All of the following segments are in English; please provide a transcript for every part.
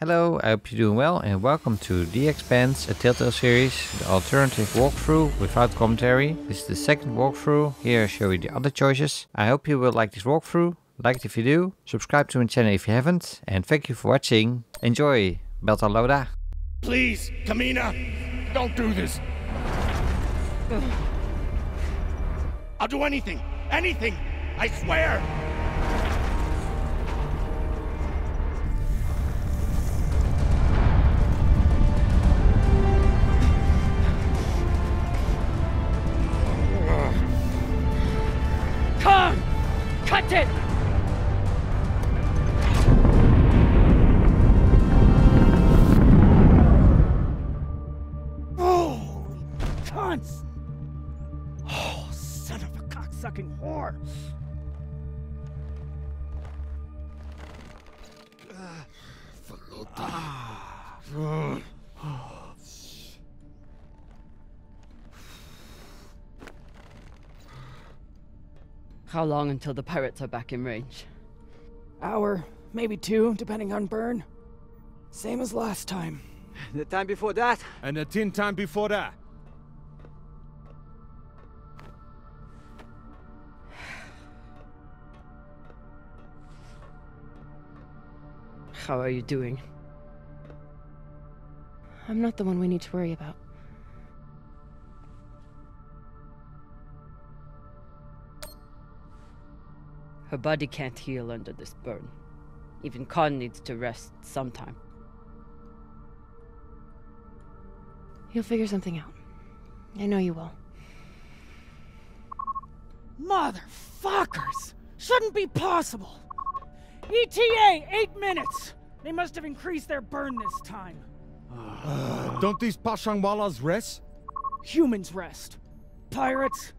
Hello, I hope you're doing well and welcome to The Expanse, a Telltale series, the alternative walkthrough without commentary. This is the second walkthrough. Here I show you the other choices. I hope you will like this walkthrough, like it if you do, subscribe to my channel if you haven't, and thank you for watching. Enjoy, Beltalowda. Please, Kamina, don't do this. I'll do anything, anything, I swear. Cut it! Oh, cunts! Oh, son of a cocksucking whore! How long until the pirates are back in range? Hour, maybe two, depending on burn. Same as last time. The time before that? And the 10 times before that. How are you doing? I'm not the one we need to worry about. Her body can't heal under this burn. Even Khan needs to rest sometime. You'll figure something out. I know you will. Motherfuckers! Shouldn't be possible! ETA, 8 minutes! They must have increased their burn this time. Don't these Pashang walas rest? Humans rest. Pirates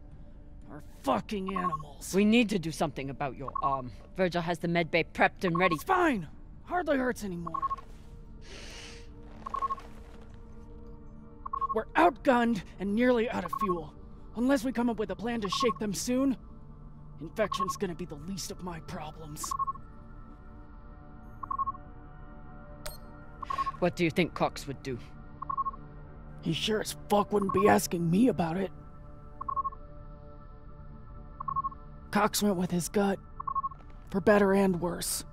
are fucking animals. We need to do something about your arm. Virgil has the med bay prepped and ready. It's fine. Hardly hurts anymore. We're outgunned and nearly out of fuel. Unless we come up with a plan to shake them soon, infection's gonna be the least of my problems. What do you think Cox would do? He sure as fuck wouldn't be asking me about it. Cox went with his gut, for better and worse.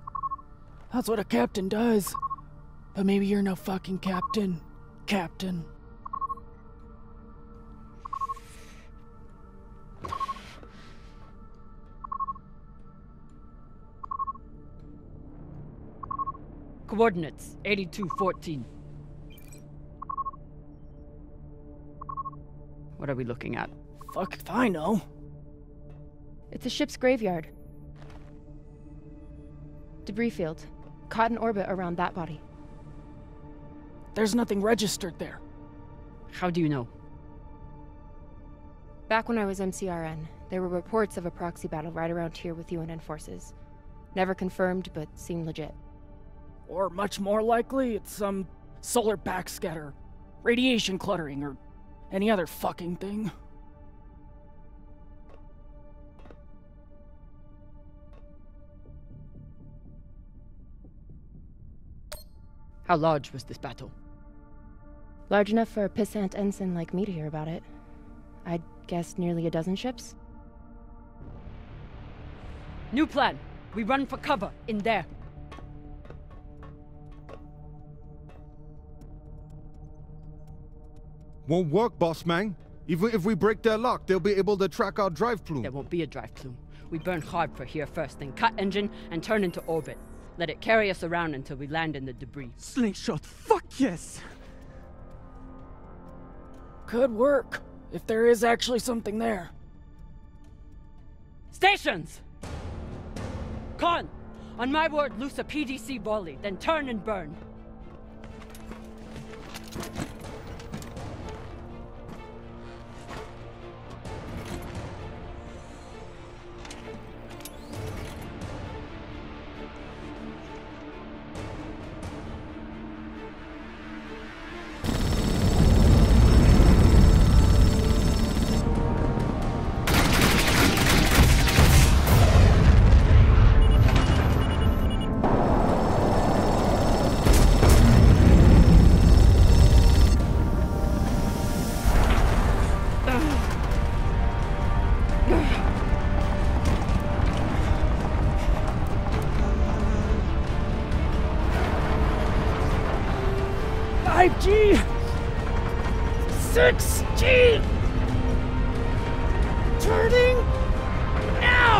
That's what a captain does. But maybe you're no fucking captain, Captain. Coordinates, 8214. What are we looking at? Fuck if I know. It's a ship's graveyard. Debris field. Caught in orbit around that body. There's nothing registered there. How do you know? Back when I was MCRN, there were reports of a proxy battle right around here with UNN forces. Never confirmed, but seemed legit. Or much more likely, it's some solar backscatter, radiation cluttering, or any other fucking thing. How large was this battle? Large enough for a pissant ensign like me to hear about it. I'd guess nearly a dozen ships. New plan. We run for cover in there. Won't work, boss man. Even if we break their lock, they'll be able to track our drive plume. There won't be a drive plume. We burn hard for here first, then cut engine and turn into orbit. Let it carry us around until we land in the debris. Slingshot, fuck yes! Could work, if there is actually something there. Stations! Con! On my word, loose a PDC volley, then turn and burn. 5G! 6G! Turning now!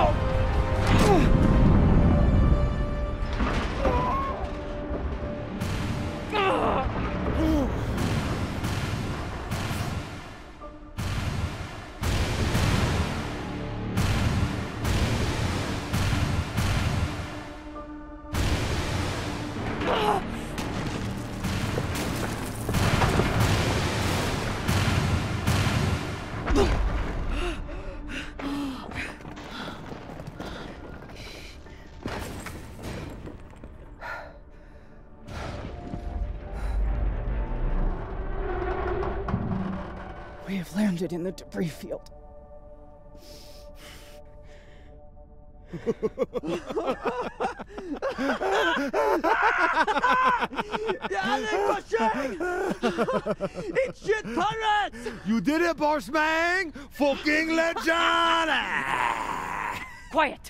Landed in the debris field. It's shit pirates! You did it, Pashang! Fucking legend! Quiet!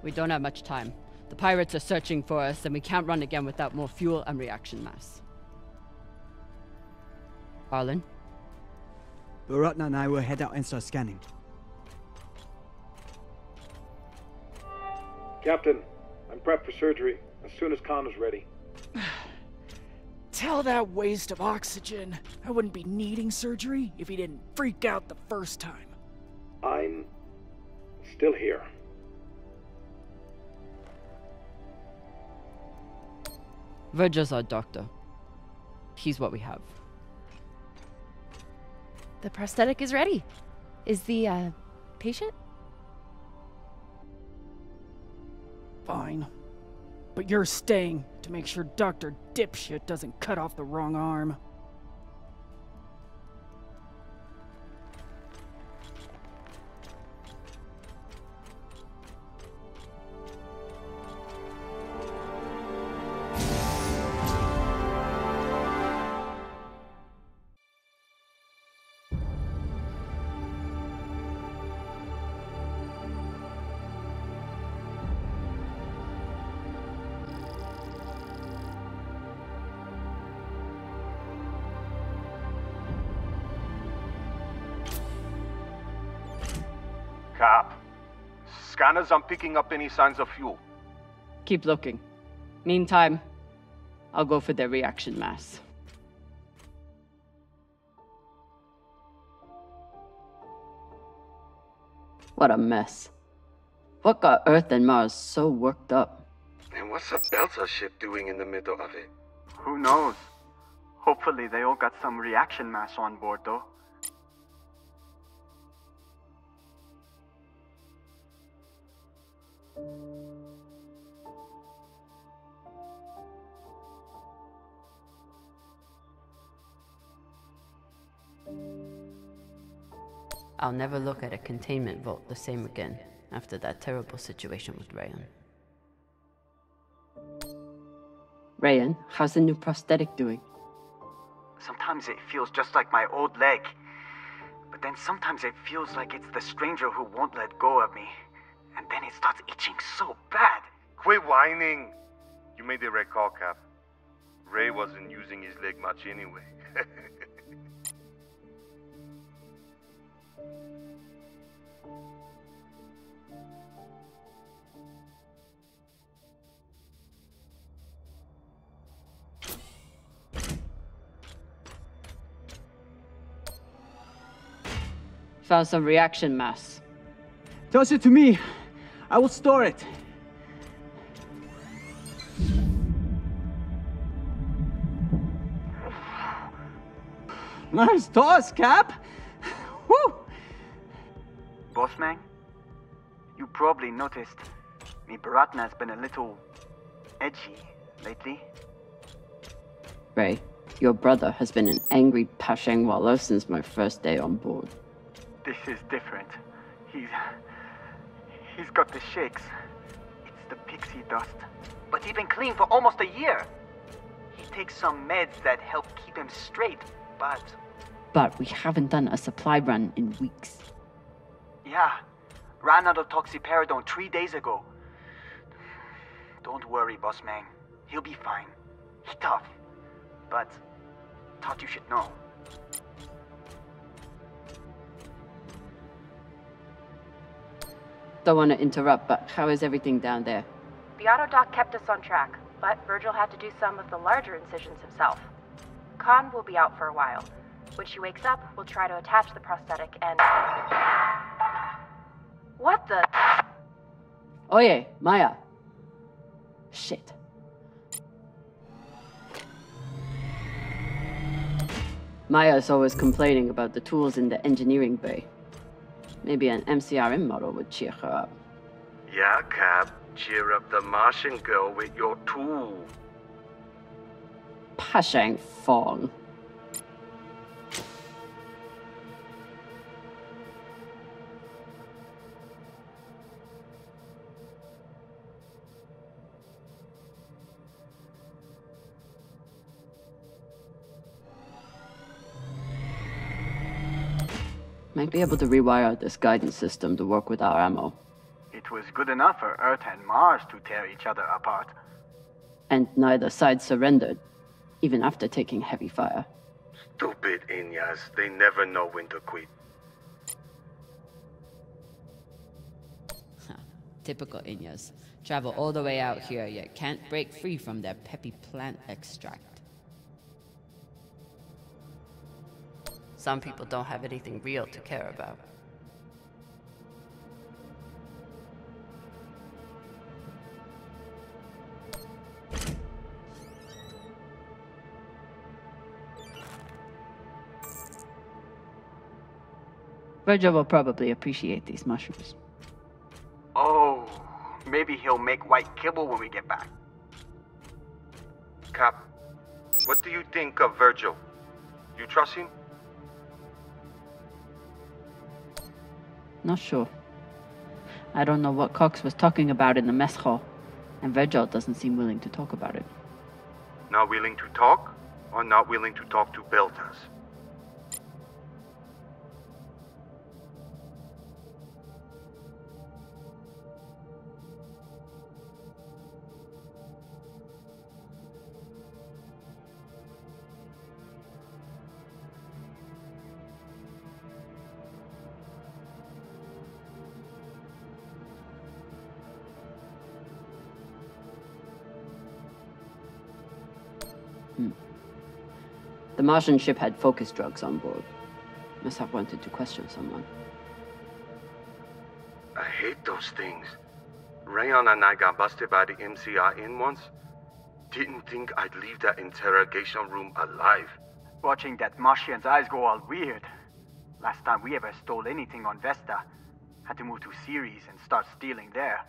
We don't have much time. The pirates are searching for us, and we can't run again without more fuel and reaction mass. Arlen? Bharatna and I will head out and start scanning. Captain, I'm prepped for surgery as soon as Khan is ready. Tell that waste of oxygen. I wouldn't be needing surgery if he didn't freak out the first time. I'm still here. Virgil's our doctor. He's what we have. The prosthetic is ready. Is the, patient? Fine. But you're staying to make sure Dr. Dipshit doesn't cut off the wrong arm. Scanners aren't picking up any signs of fuel. Keep looking. Meantime, I'll go for their reaction mass. What a mess. What got Earth and Mars so worked up? And what's a Belter ship doing in the middle of it? Who knows? Hopefully they all got some reaction mass on board, though. I'll never look at a containment vault the same again after that terrible situation with Rayan. Rayan, how's the new prosthetic doing? Sometimes it feels just like my old leg, but then sometimes it feels like it's the stranger who won't let go of me. And then it starts itching so bad. Quit whining. You made the right call, Cap. Ray wasn't using his leg much anyway. Found some reaction mass. Toss it to me. I will store it. Nice toss, Cap. Woo! Boss man, you probably noticed me Bharatna's been a little edgy lately. Ray, Your brother has been an angry Pashang wala since my first day on board. This is different. He's got the shakes. It's the pixie dust. But he's been clean for almost a year. He takes some meds that help keep him straight, but... But we haven't done a supply run in weeks. Yeah. Ran out of Toxyperidone 3 days ago. Don't worry, boss man. He'll be fine. He's tough. But thought you should know. Don't want to interrupt, but how is everything down there? The autodoc kept us on track, but Virgil had to do some of the larger incisions himself. Khan will be out for a while. When she wakes up, we'll try to attach the prosthetic and... What the... Oye, Maya. Shit. Maya's always complaining about the tools in the engineering bay. Maybe an MCRN model would cheer her up. Yeah, Cap. Cheer up the Martian girl with your tool. Pashang Fong. Might be able to rewire this guidance system to work with our ammo. It was good enough for Earth and Mars to tear each other apart. And neither side surrendered, even after taking heavy fire. Stupid Inyas, they never know when to quit. Typical Inyas. Travel all the way out here, yet can't break free from their peppy plant extract. Some people don't have anything real to care about. Virgil will probably appreciate these mushrooms. Oh, maybe he'll make white kibble when we get back. Cap, what do you think of Virgil? You trust him? Not sure. I don't know what Cox was talking about in the mess hall, and Virgil doesn't seem willing to talk about it. Not willing to talk, or not willing to talk to Beltas? The Martian ship had focus drugs on board. Must have wanted to question someone. I hate those things. Rayon and I got busted by the MCRN once. Didn't think I'd leave that interrogation room alive. Watching that Martian's eyes go all weird. Last time we ever stole anything on Vesta, had to move to Ceres and start stealing there.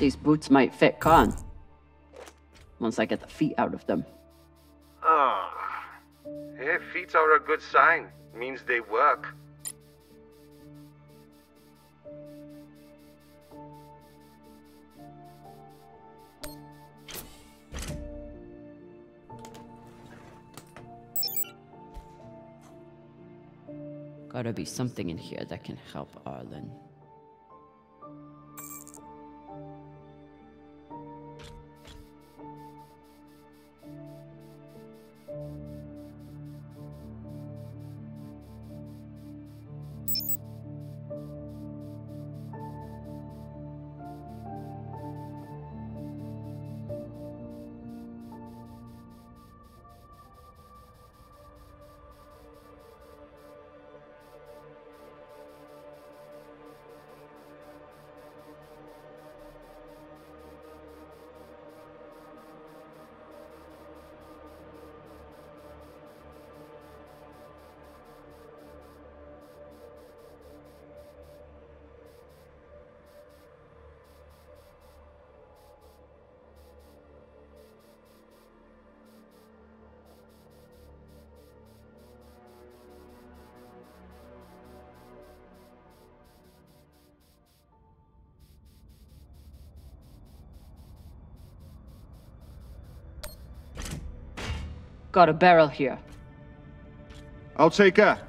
These boots might fit Khan. Once I get the feet out of them. Oh. Hey, feet are a good sign. Means they work. Gotta be something in here that can help Arlen. Got a barrel here. I'll take that.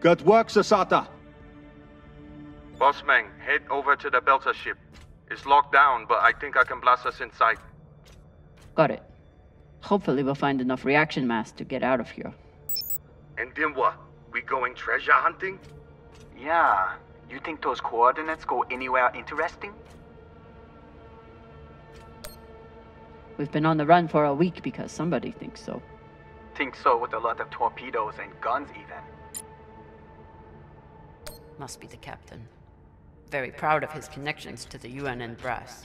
Good work, Sasata. Bossman, head over to the Belter ship. It's locked down, but I think I can blast us inside. Got it. Hopefully we'll find enough reaction mass to get out of here. And then what? We going treasure hunting? Yeah. You think those coordinates go anywhere interesting? We've been on the run for a week because somebody thinks so. Think so with a lot of torpedoes and guns even. Must be the captain. Very proud of his connections to the UN and brass.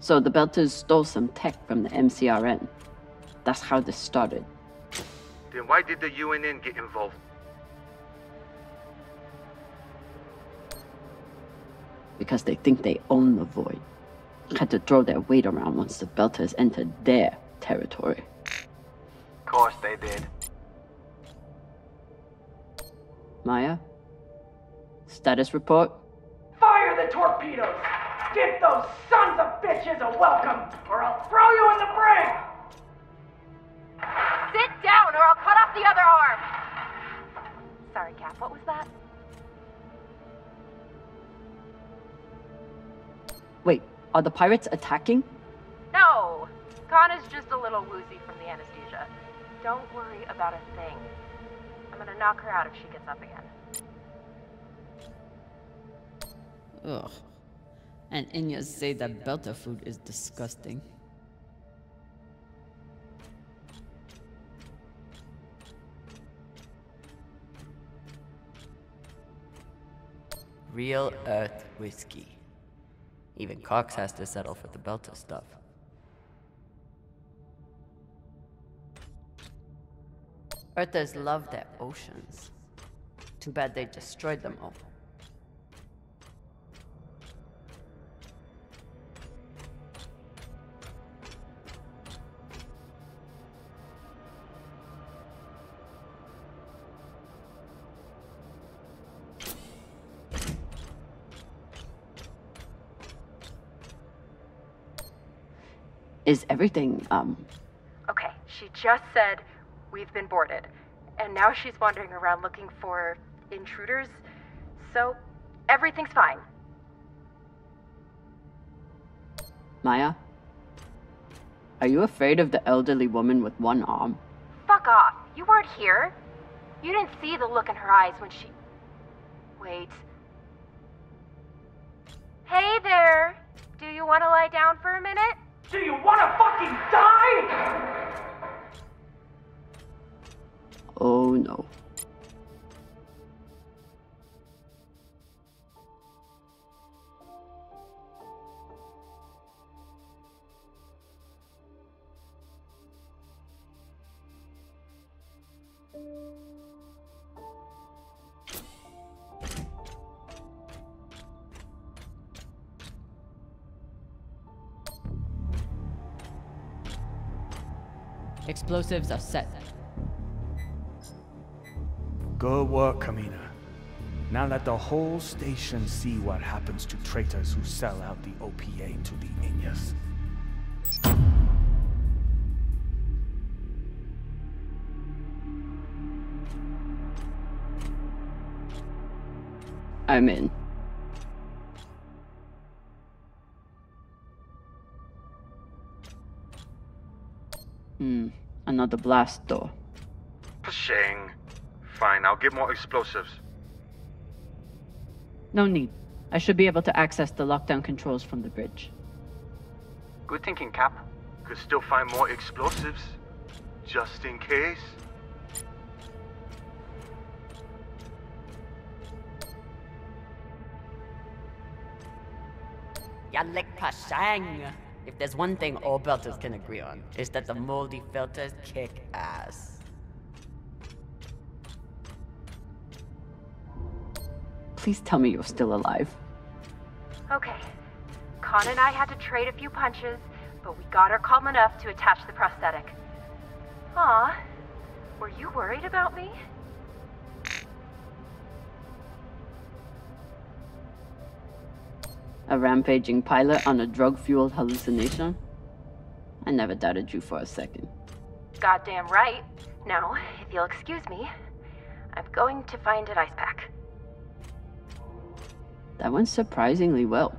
So the Belters stole some tech from the MCRN. That's how this started. Then why did the UNN get involved? Because they think they own the void. Had to throw their weight around once the Belters entered their territory. Of course they did. Maya? Status report? Fire the torpedoes! Give those sons of bitches a welcome, or I'll throw you in the brig! Sit down, or I'll cut off the other arm! Sorry, Cap, what was that? Wait, are the pirates attacking? No! Kana's just a little woozy from the anesthesia. Don't worry about a thing. I'm gonna knock her out if she gets up again. Ugh. And Inya say that Belter food is disgusting. Real Earth whiskey. Even Cox has to settle for the Belter stuff. Earthers love their oceans. Too bad they destroyed them all. Is everything, Okay, she just said we've been boarded, and now she's wandering around looking for intruders, so everything's fine. Maya? Are you afraid of the elderly woman with one arm? Fuck off! You weren't here! You didn't see the look in her eyes when she... Wait... Hey there! Do you want to lie down for a minute? Do you want to fucking die?! Oh no. Explosives are set. Good work, Kamina. Now let the whole station see what happens to traitors who sell out the OPA to the Inyas. I'm in. Another blast door. Pashang. Fine, I'll get more explosives. No need. I should be able to access the lockdown controls from the bridge. Good thinking, Cap. Could still find more explosives. Just in case. Yalik Pashang! If there's one thing all Belters can agree on, it's that the moldy filters kick ass. Please tell me you're still alive. Okay. Con and I had to trade a few punches, but we got her calm enough to attach the prosthetic. Aw, were you worried about me? A rampaging pilot on a drug-fueled hallucination? I never doubted you for a second. Goddamn right. Now, if you'll excuse me, I'm going to find an ice pack. That went surprisingly well.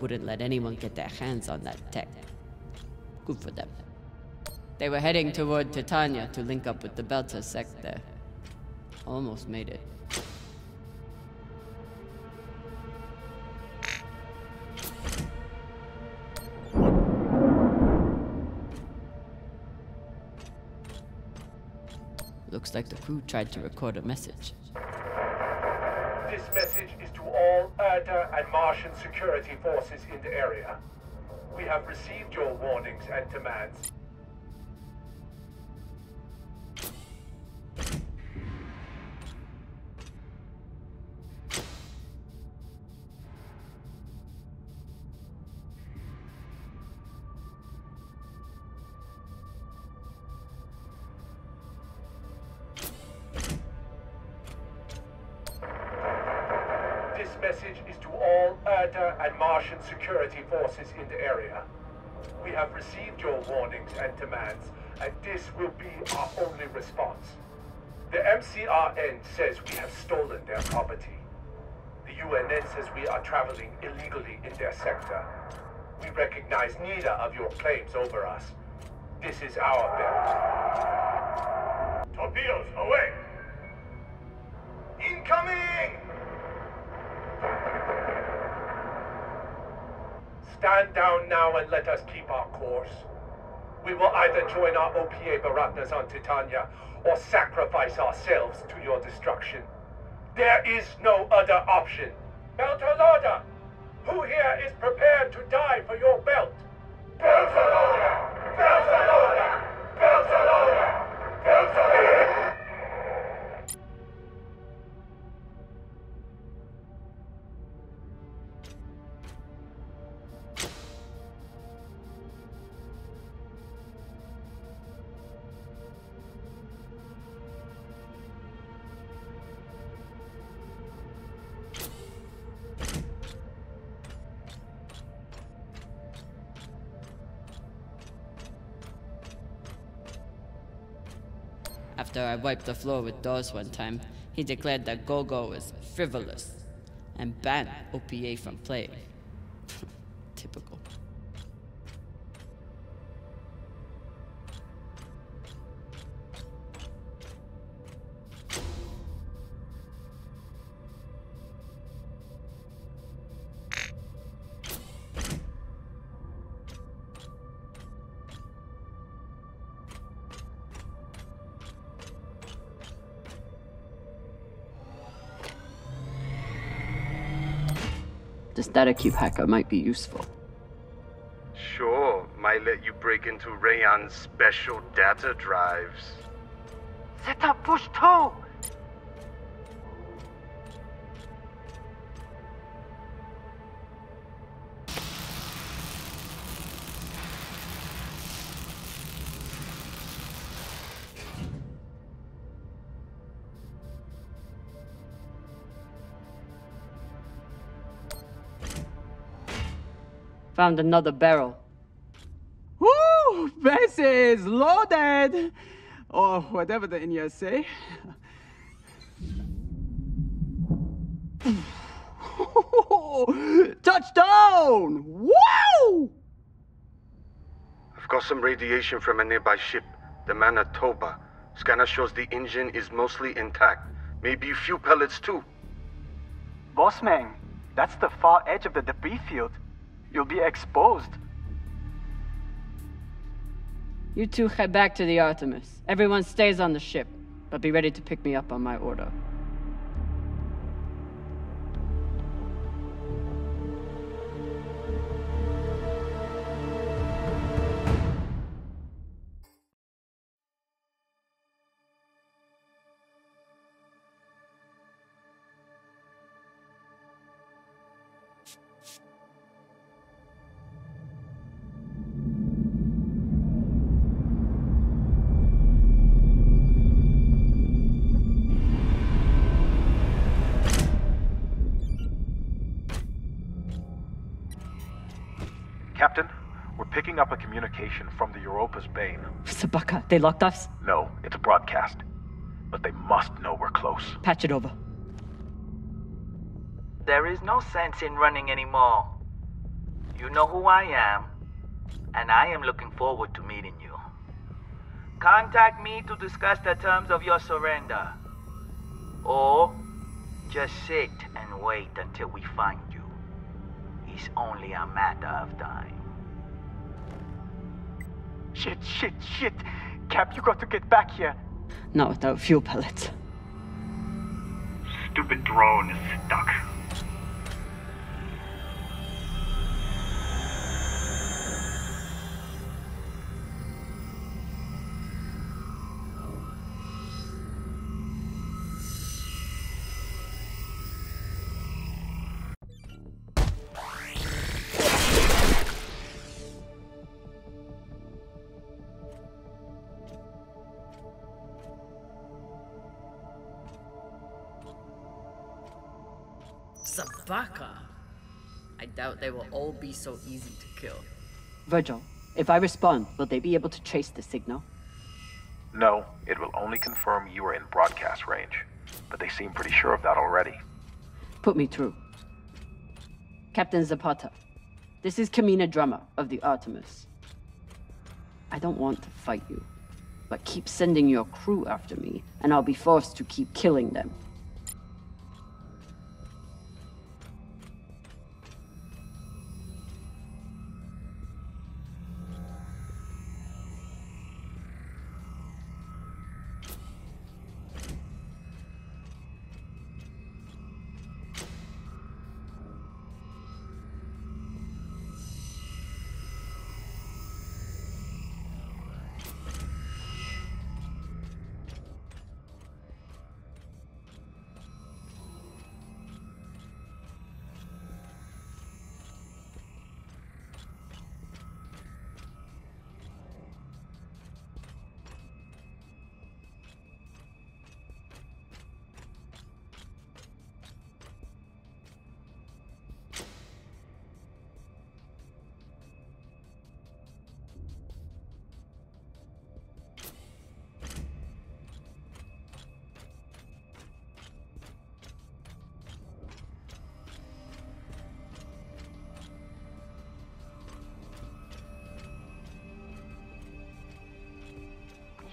Wouldn't let anyone get their hands on that tech. Good for them. They were heading toward Titania to link up with the Belta sector. Almost made it. Looks like the crew tried to record a message. This message is to all Erda and Martian security forces in the area. We have received your warnings and demands. Security forces in the area. We have received your warnings and demands, and this will be our only response. The MCRN says we have stolen their property. The UNN says we are traveling illegally in their sector. We recognize neither of your claims over us. This is our belt. Torpedoes away! Incoming! Stand down now and let us keep our course. We will either join our OPA Baratnas on Titania or sacrifice ourselves to your destruction. There is no other option. Beltalowda, who here is prepared to die for your belt? Beltalowda! Beltalowda! Beltalowda! Beltalowda! After I wiped the floor with Dawes one time, he declared that Go-Go was frivolous and banned OPA from playing. Typical. That a cube hacker might be useful. Sure, might let you break into Rayan's special data drives. Set up push two! Found another barrel. Woo! Vesta is loaded! Or whatever the Indians say. Touchdown! Woo! I've got some radiation from a nearby ship, the Manitoba. Scanner shows the engine is mostly intact. Maybe a few pellets too. Boss man, that's the far edge of the debris field. You'll be exposed. You two head back to the Artemis. Everyone stays on the ship, but be ready to pick me up on my order. picking up a communication from the Europa's bane. Sabaka, they locked us? No, it's a broadcast. But they must know we're close. Patch it over. There is no sense in running anymore. You know who I am, and I am looking forward to meeting you. Contact me to discuss the terms of your surrender. Or just sit and wait until we find you. It's only a matter of time. Shit. Cap, you got to get back here. Not without fuel pellets. Stupid drone is stuck. Sabaka. I doubt they will all be so easy to kill. Virgil, if I respond, will they be able to trace the signal? No, it will only confirm you are in broadcast range. But they seem pretty sure of that already. Put me through. Captain Zapata, this is Kamina Drummer of the Artemis. I don't want to fight you, but keep sending your crew after me, and I'll be forced to keep killing them.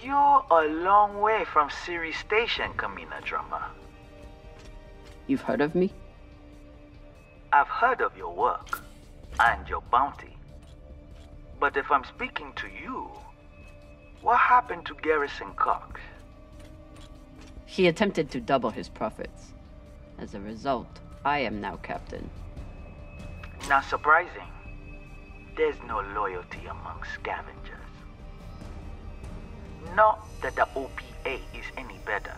You're a long way from Ceres Station, Kamina Drummer. You've heard of me? I've heard of your work and your bounty. But if I'm speaking to you, what happened to Garrison Cox? He attempted to double his profits. As a result, I am now captain. Not surprising. There's no loyalty among scavengers. Not that the OPA is any better.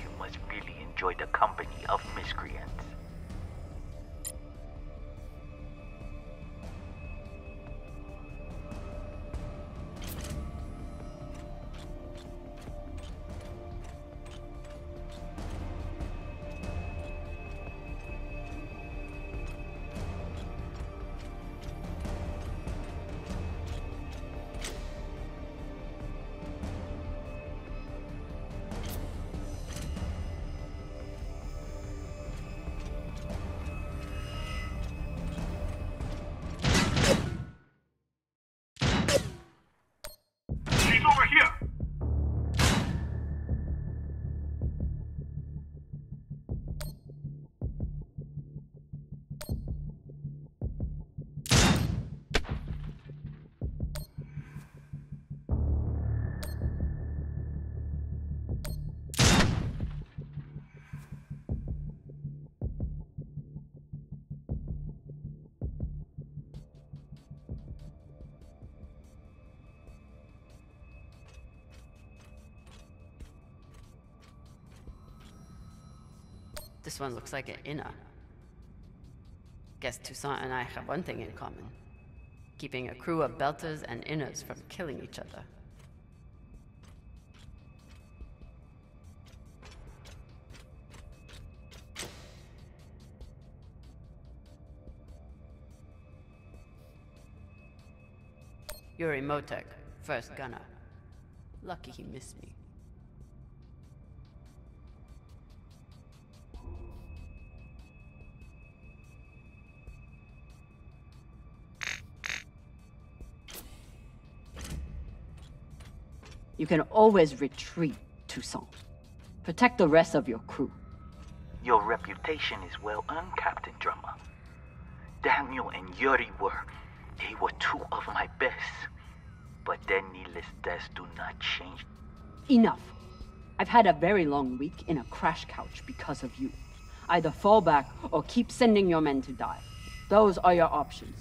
You must really enjoy the company of miscreants. This one looks like an inner. Guess Toussaint and I have one thing in common. Keeping a crew of belters and inners from killing each other. Yuri Motek, first gunner. Lucky he missed me. You can always retreat, Toussaint. Protect the rest of your crew. Your reputation is well earned, Captain Drummer. Daniel and Yuri were two of my best. But their needless deaths do not change. Enough. I've had a very long week in a crash couch because of you. Either fall back or keep sending your men to die. Those are your options.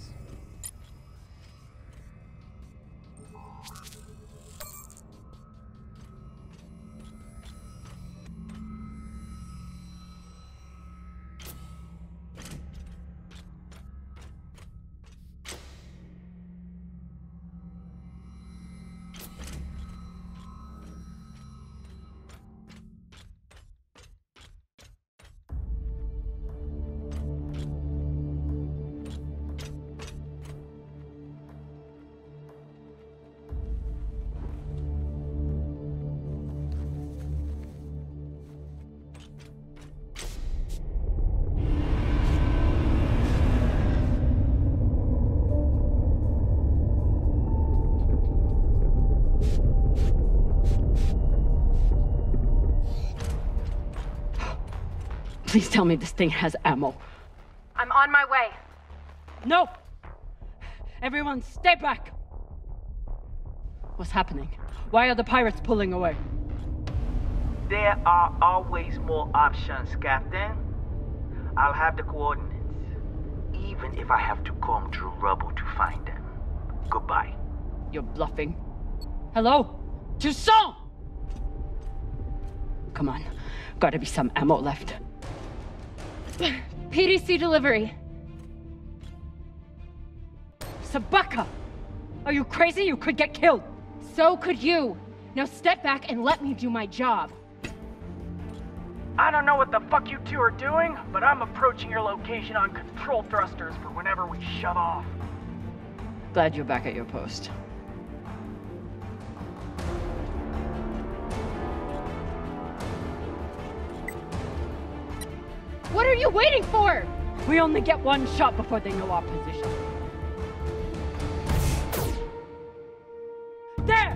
Please tell me this thing has ammo. I'm on my way. No! Everyone, stay back! What's happening? Why are the pirates pulling away? There are always more options, Captain. I'll have the coordinates, even if I have to comb through rubble to find them. Goodbye. You're bluffing. Hello? Toussaint! Come on, gotta be some ammo left. PDC delivery. Sabaka! Are you crazy? You could get killed! So could you! Now step back and let me do my job. I don't know what the fuck you two are doing, but I'm approaching your location on control thrusters for whenever we shove off. Glad you're back at your post. What are you waiting for? We only get one shot before they know our position. There!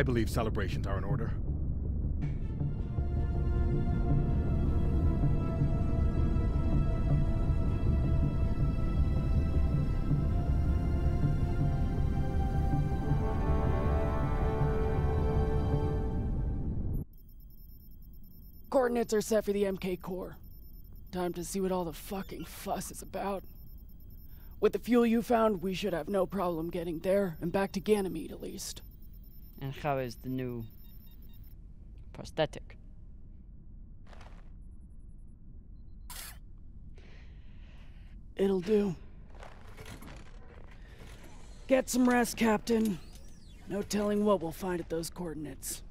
I believe celebrations are in order. Coordinates are set for the MK core. Time to see what all the fucking fuss is about. With the fuel you found, we should have no problem getting there and back to Ganymede at least. And how is the new prosthetic? It'll do. Get some rest, Captain. No telling what we'll find at those coordinates.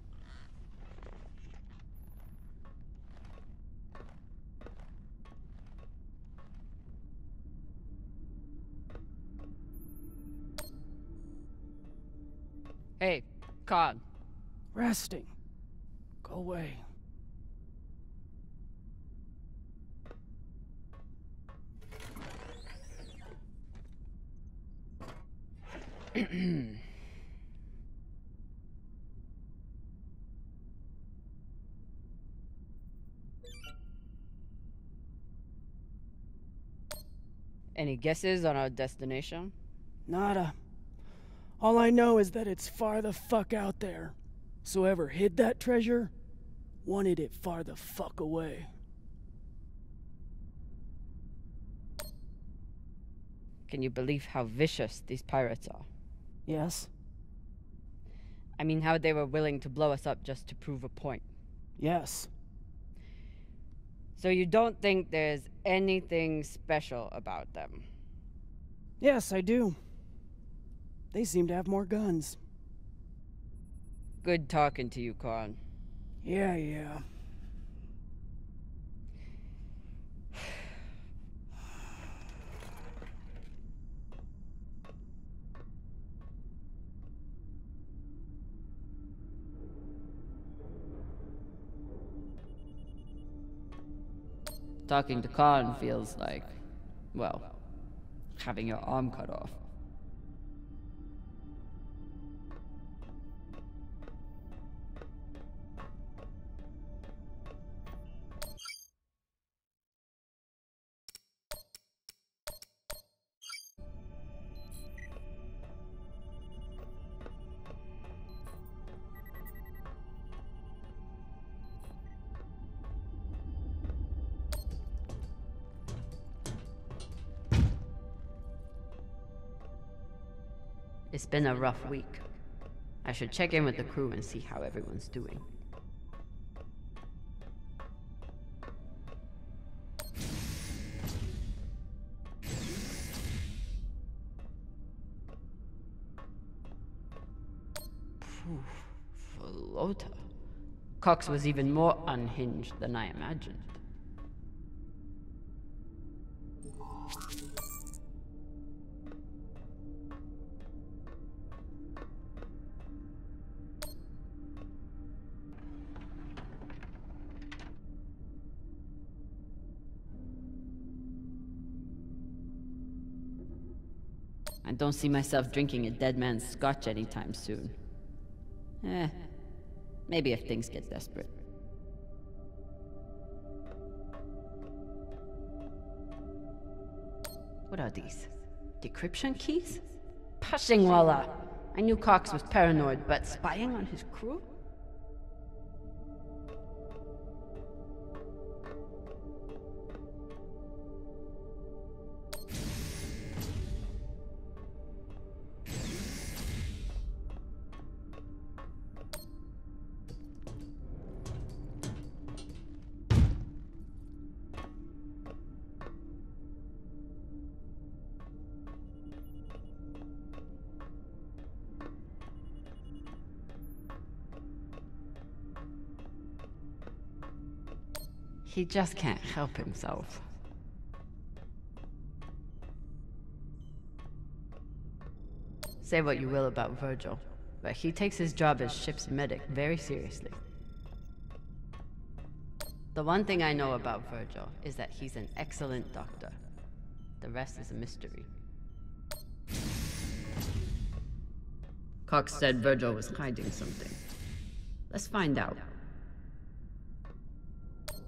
Hey, Cod. Resting. Go away. Any guesses on our destination? Nada. All I know is that it's far the fuck out there. So whoever hid that treasure wanted it far the fuck away. Can you believe how vicious these pirates are? Yes. I mean, how they were willing to blow us up just to prove a point. Yes. So you don't think there's anything special about them? Yes, I do. They seem to have more guns. Good talking to you, Khan. Yeah. Talking to Khan feels like, well, having your arm cut off. It's been a rough week. I should check in with the crew and see how everyone's doing. Phew, Beltalowda. Cox was even more unhinged than I imagined. I don't see myself drinking a dead man's scotch anytime soon. Maybe if things get desperate. What are these? Decryption keys? Pashang wala! I knew Cox was paranoid, but spying on his crew? He just can't help himself. Say what you will about Virgil, but he takes his job as ship's medic very seriously. The one thing I know about Virgil is that he's an excellent doctor. The rest is a mystery. Cox said Virgil was hiding something. Let's find out.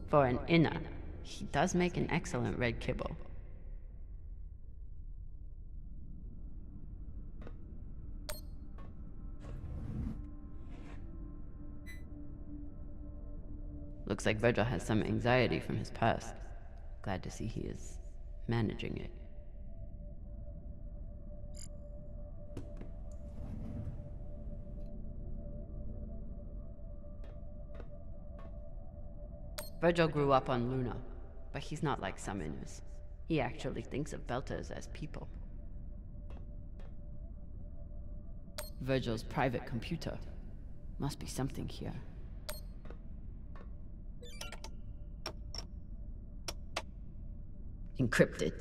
For an inner, he does make an excellent red kibble. Looks like Virgil has some anxiety from his past. Glad to see he is managing it. Virgil grew up on Luna, but he's not like some inners. He actually thinks of Beltas as people. Virgil's private computer. Must be something here. Encrypted.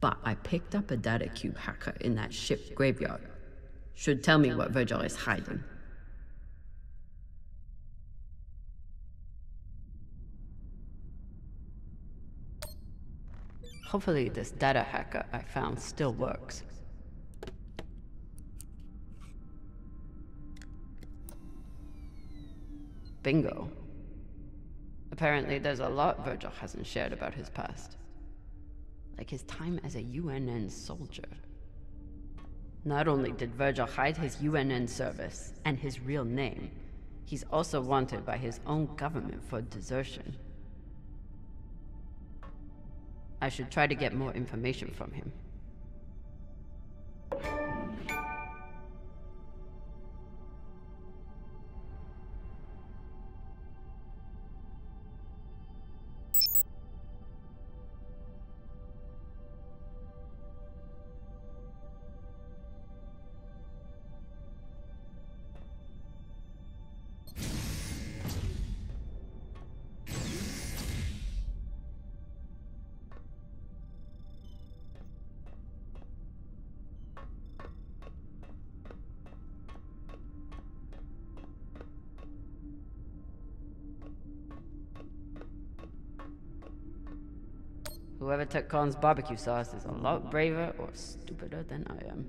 But I picked up a data cube hacker in that ship graveyard. Should tell me what Virgil is hiding. Hopefully this data hacker I found still works. Bingo. Apparently there's a lot Virgil hasn't shared about his past. Like his time as a UNN soldier. Not only did Virgil hide his UNN service and his real name, he's also wanted by his own government for desertion. I should try to get more information from him. Whoever took Colin's barbecue sauce is a lot braver or stupider than I am.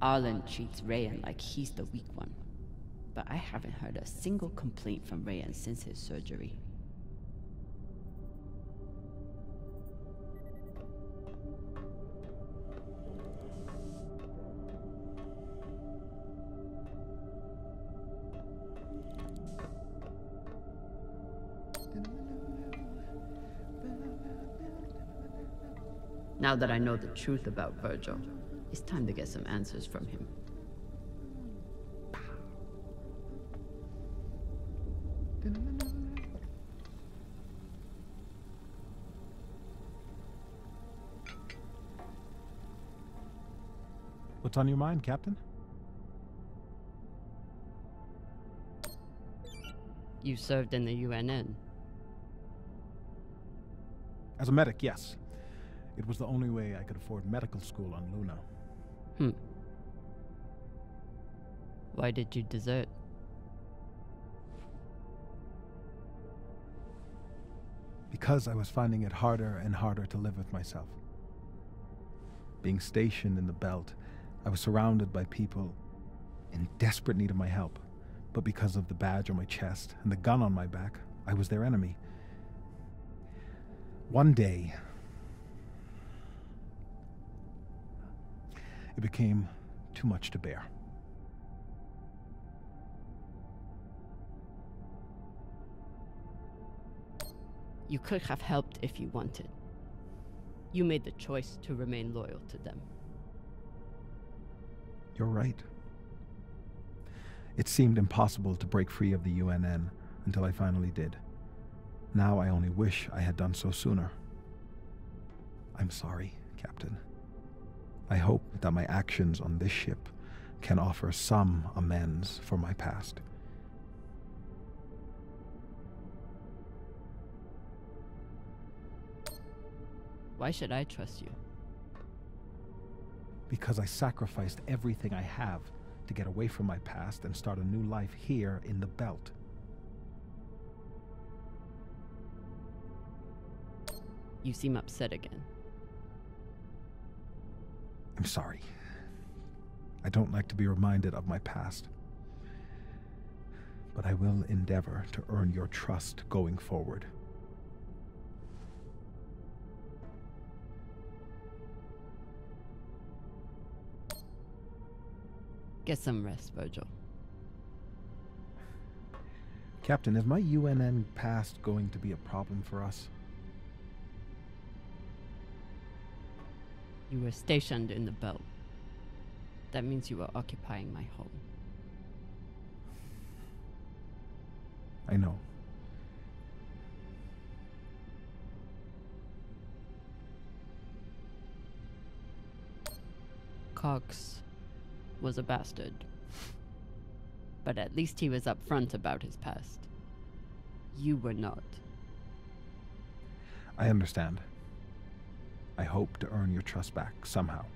Arlen treats Rayan like he's the weak one, but I haven't heard a single complaint from Rayan since his surgery. Now that I know the truth about Virgil, it's time to get some answers from him. What's on your mind, Captain? You served in the UNN? As a medic, yes. It was the only way I could afford medical school on Luna. Hmm. Why did you desert? Because I was finding it harder and harder to live with myself. Being stationed in the Belt, I was surrounded by people in desperate need of my help. But because of the badge on my chest and the gun on my back, I was their enemy. One day, it became too much to bear. You could have helped if you wanted. You made the choice to remain loyal to them. You're right. It seemed impossible to break free of the UNN until I finally did. Now I only wish I had done so sooner. I'm sorry, Captain. I hope that my actions on this ship can offer some amends for my past. Why should I trust you? Because I sacrificed everything I have to get away from my past and start a new life here in the Belt. You seem upset again. I'm sorry. I don't like to be reminded of my past. But I will endeavor to earn your trust going forward. Get some rest, Virgil. Captain, is my UNN past going to be a problem for us? You were stationed in the belt. That means you were occupying my home. I know. Cox was a bastard. But at least he was upfront about his past. You were not. I understand. I hope to earn your trust back somehow.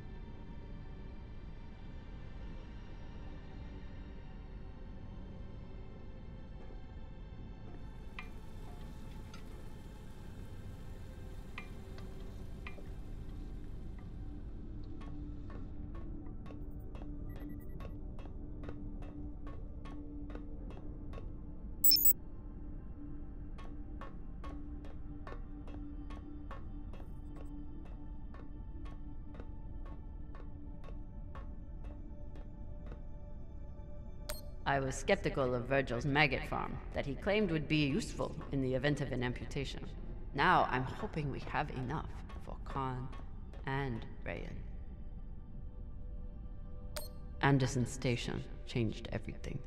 I was skeptical of Virgil's maggot farm, that he claimed would be useful in the event of an amputation. Now I'm hoping we have enough for Khan and Rayan. Anderson Station changed everything.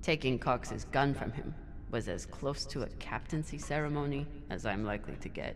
Taking Cox's gun from him was as close to a captaincy ceremony as I'm likely to get.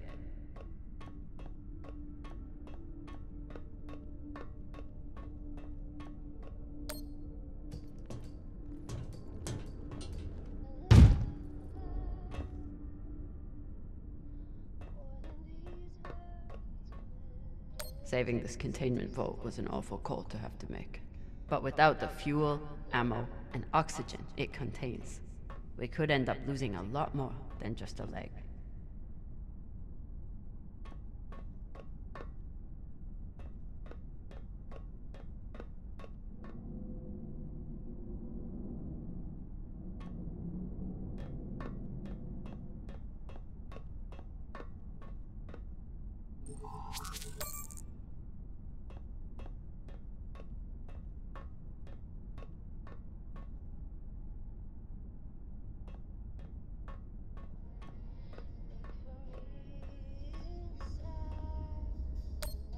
Saving this containment vault was an awful call to have to make. But without the fuel, ammo, and oxygen it contains, we could end up losing a lot more than just a leg.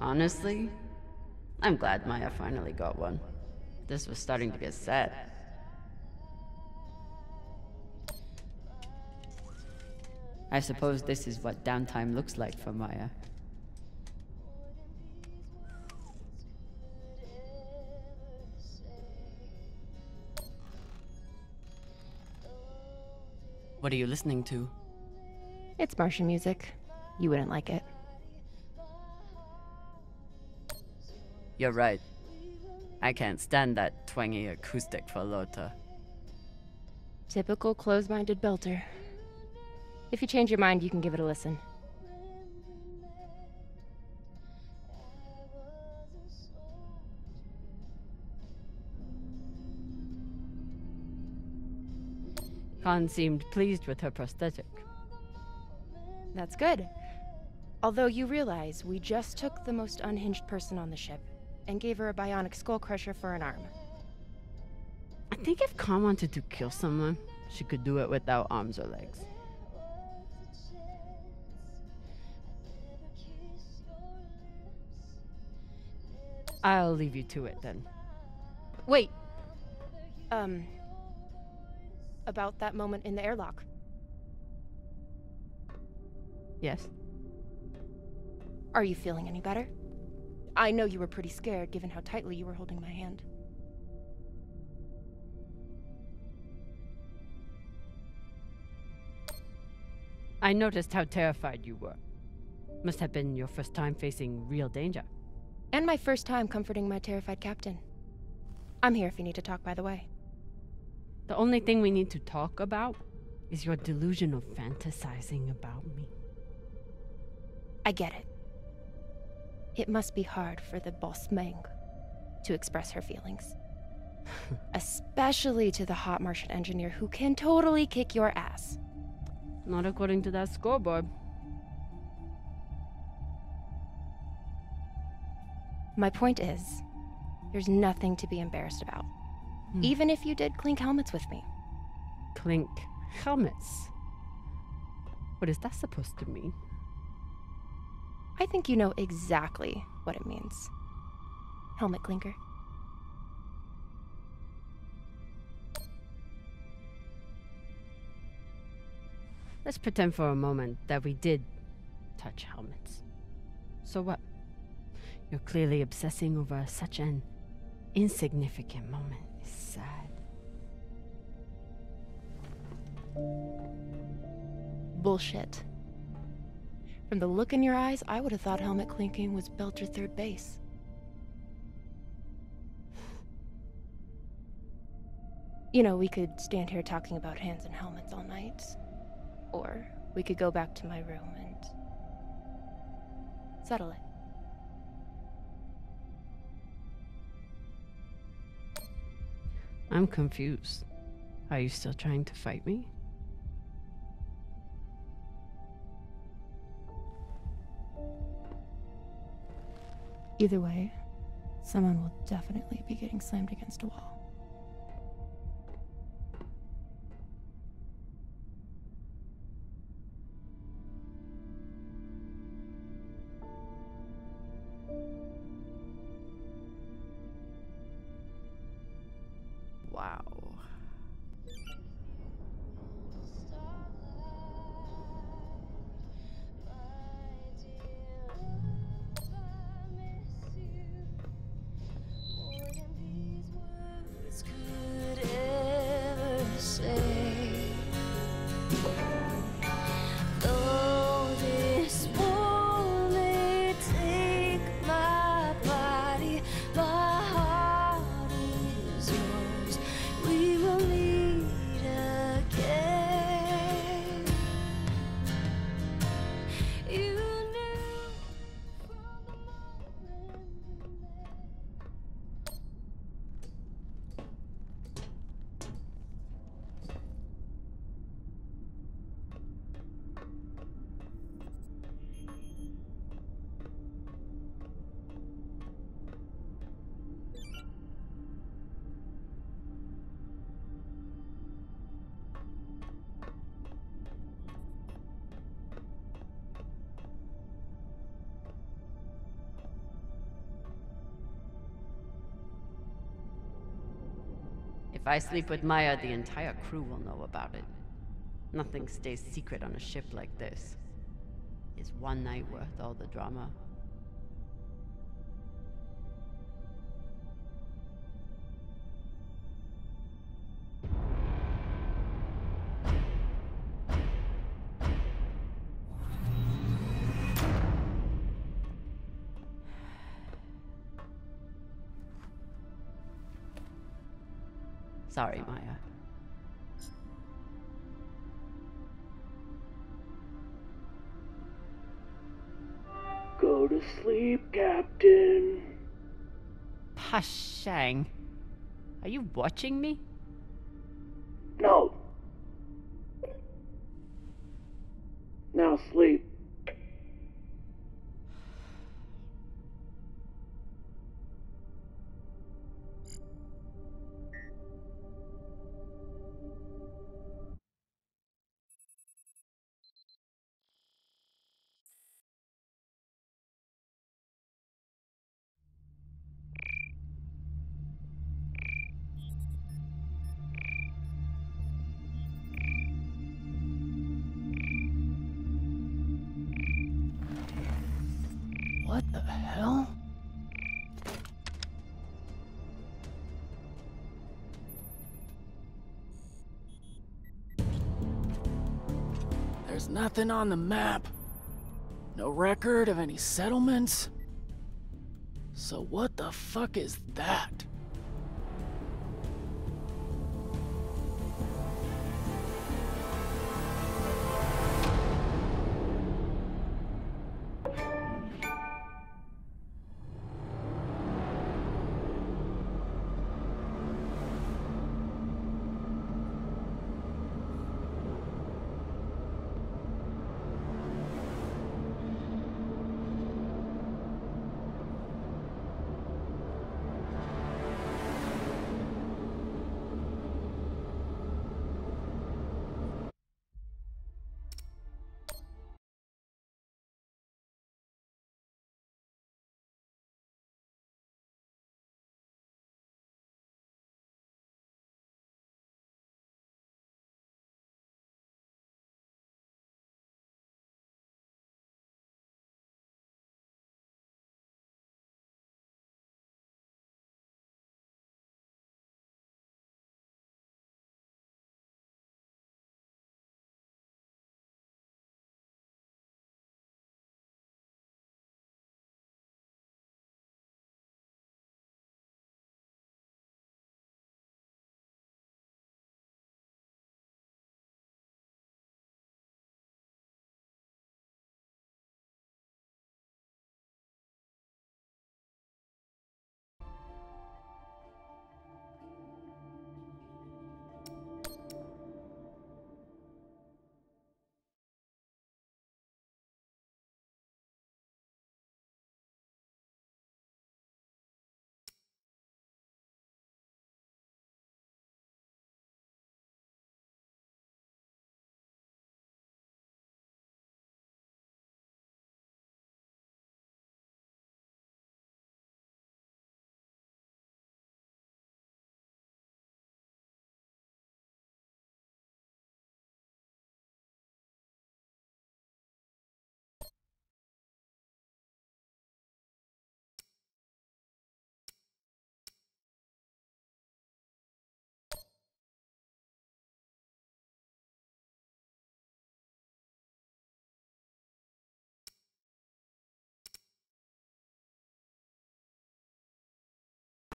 Honestly, I'm glad Maya finally got one. This was starting to get sad. I suppose this is what downtime looks like for Maya. What are you listening to? It's Martian music. You wouldn't like it. You're right. I can't stand that twangy acoustic for Lota. Typical close-minded belter. If you change your mind, you can give it a listen. Khan seemed pleased with her prosthetic. That's good. Although you realize we just took the most unhinged person on the ship and gave her a bionic skull crusher for an arm. I think if Khan wanted to kill someone, she could do it without arms or legs. I'll leave you to it then. Wait! About that moment in the airlock. Yes? Are you feeling any better? I know you were pretty scared, given how tightly you were holding my hand. I noticed how terrified you were. Must have been your first time facing real danger. And my first time comforting my terrified captain. I'm here if you need to talk, by the way. The only thing we need to talk about is your delusion of fantasizing about me. I get it. It must be hard for the boss Meng to express her feelings. Especially to the hot Martian engineer who can totally kick your ass. Not according to that scoreboard. My point is, there's nothing to be embarrassed about. Even if you did clink helmets with me. Clink helmets? What is that supposed to mean? I think you know exactly what it means. Helmet clinker. Let's pretend for a moment that we did touch helmets. So what? You're clearly obsessing over such an insignificant moment. It's sad. Bullshit. From the look in your eyes, I would have thought helmet clinking was Belter third base. You know, we could stand here talking about hands and helmets all night. Or we could go back to my room and settle it. I'm confused. Are you still trying to fight me? Either way, someone will definitely be getting slammed against a wall. If I sleep with Maya, the entire crew will know about it. Nothing stays secret on a ship like this. Is one night worth all the drama? Sorry, Maya. Go to sleep, Captain. Pashang, are you watching me? No. Now sleep. There's nothing on the map. No record of any settlements. So what the fuck is that?